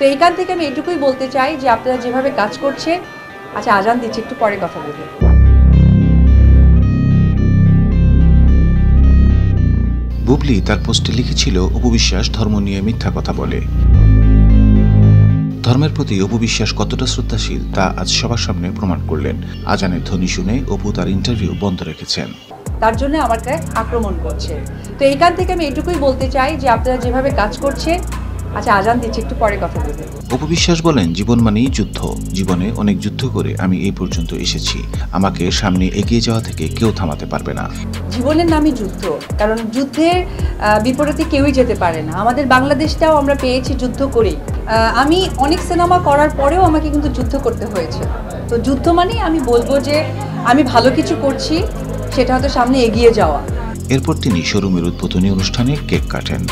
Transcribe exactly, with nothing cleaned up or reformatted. तो एखान थेके आमि एटुकुई बोलते चाई जे आपनारा जेभाबे काज करछेन। अच्छा आजान दिच्छे एकटु परे कथा बोलबो। बुबली तार पोस्टे लिखेছিল অপু বিশ্বাস धर्म নিয়ে মিথ্যা কথা বলে। धर्मेर प्रति অপু বিশ্বাস কতটা শ্রদ্ধাশীল তা আজ সবার সামনে প্রমাণ করলেন। আজানের ধ্বনি শুনে অপু তার ইন্টারভিউ বন্ধ রেখেছেন। তার জন্য আমাকে আক্রমণ করছে। তো এইখান থেকে আমি এটুকুই বলতে চাই যে আপনারা যেভাবে কাজ করছে। আচ্ছা আজান দিচ্ছি একটু পরে কথা বলবো। অপু বিশ্বাস বলেন জীবন মানেই যুদ্ধ। জীবনে অনেক যুদ্ধ করে আমি এই পর্যন্ত এসেছি। আমাকে সামনে এগিয়ে যাওয়া থেকে কেউ থামাতে পারবে না। জীবনের নামই যুদ্ধ, কারণ যুদ্ধের বিপরীতে কেউই যেতে পারে না। আমাদের বাংলাদেশটাও আমরা পেয়েছি যুদ্ধ করেই। আমি অনেক সিনেমা করার পরেও আমাকে কিন্তু যুদ্ধ করতে হয়েছে। তো যুদ্ধ মানেই আমি বলবো যে আমি ভালো কিছু করছি, সেটা হয়তো সামনে এগিয়ে যাওয়া। এরপর তিনি শোরুমের উদ্বোধনী অনুষ্ঠানে কেক কাটেন।